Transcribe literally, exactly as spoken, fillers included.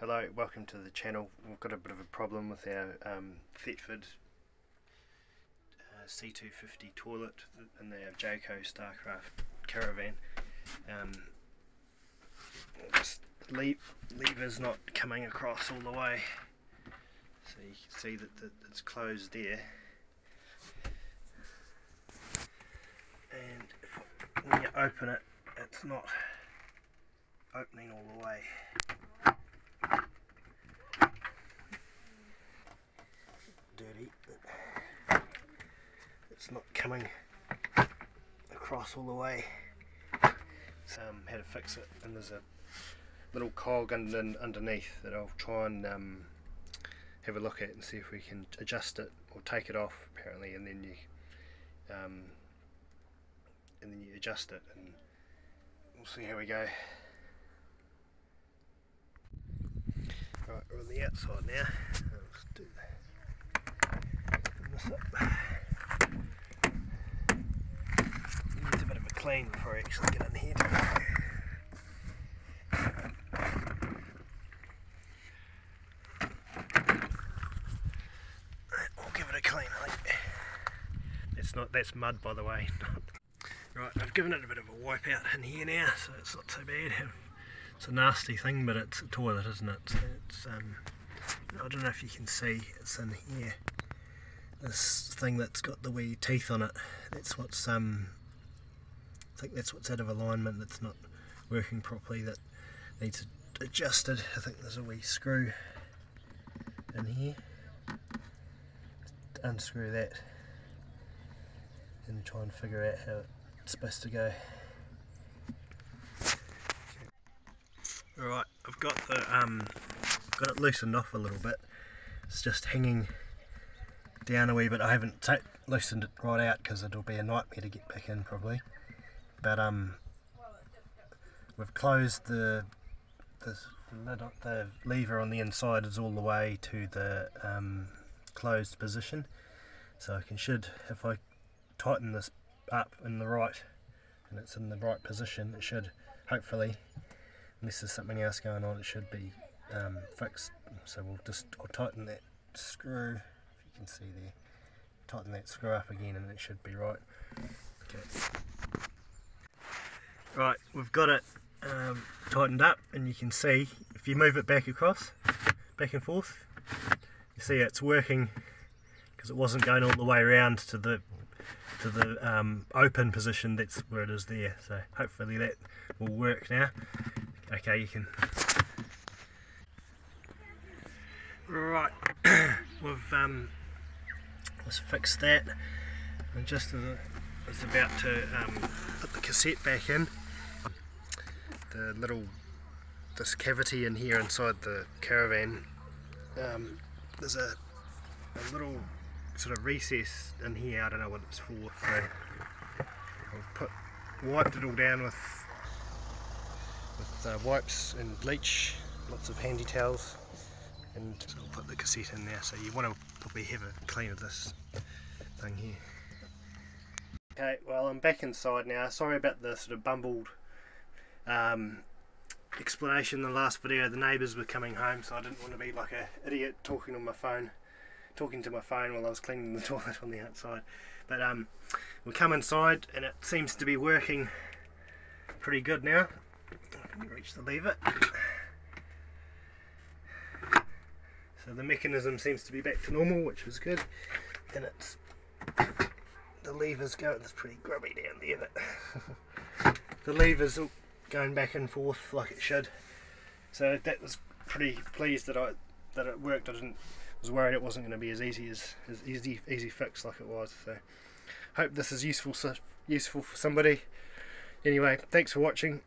Hello, welcome to the channel. We've got a bit of a problem with our um, Thetford uh, C two fifty toilet in the Jayco Starcraft caravan. Um, this le lever's not coming across all the way, so you can see that, that it's closed there. And if, when you open it, it's not opening all the way. Dirty, but it's not coming across all the way. So, um, how to fix it, and there's a little cog under, underneath that I'll try and um, have a look at and see if we can adjust it or take it off, apparently, and then you um, and then you adjust it, and we'll see how we go. Right, we're on the outside now. Let's do that. Up. Needs a bit of a clean before I actually get in here. We'll give it a clean, I think. That's not, that's mud, by the way. Right, I've given it a bit of a wipe out in here now, so it's not so bad. It's a nasty thing, but it's a toilet, isn't it? So it's, um, I don't know if you can see, it's in here. This thing that's got the wee teeth on it, that's what's um I think that's what's out of alignment, that's not working properly, that needs adjusted. I think there's a wee screw in here. Unscrew that and try and figure out how it's supposed to go. Alright, I've got the um got it loosened off a little bit. It's just hanging down a wee bit. I haven't t loosened it right out because it'll be a nightmare to get back in probably, but um, we've closed the, the, the lever on the inside is all the way to the um, closed position, so I can should, if I tighten this up in the right and it's in the right position, it should hopefully, unless there's something else going on, it should be um, fixed. So we'll just I'll tighten that screw. Can see there, tighten that screw up again and it should be right. Okay. Right, we've got it um, tightened up, and you can see if you move it back across, back and forth, you see it's working because it wasn't going all the way around to the to the um, open position. That's where it is there, so hopefully that will work now. Okay, you can. Right, we've um, Let's fix that, and just as I was about to um, put the cassette back in, the little, this cavity in here inside the caravan, um, there's a, a little sort of recess in here, I don't know what it's for, so I've put, wiped it all down with, with uh, wipes and bleach, lots of handy towels. And so I'll put the cassette in there, so you want to probably have a clean of this thing here. Okay, well, I'm back inside now. Sorry about the sort of bumbled um, explanation in the last video. The neighbours were coming home, so I didn't want to be like an idiot talking on my phone, talking to my phone while I was cleaning the toilet on the outside. But um, we come inside, and it seems to be working pretty good now. I can reach the lever. So the mechanism seems to be back to normal, which was good, and it's, the levers go, it's pretty grubby down there, but the levers are going back and forth like it should, so that was pretty pleased that I that it worked. I didn't, was worried it wasn't going to be as easy as, as easy easy fix like it was, so hope this is useful, so useful for somebody. Anyway, thanks for watching.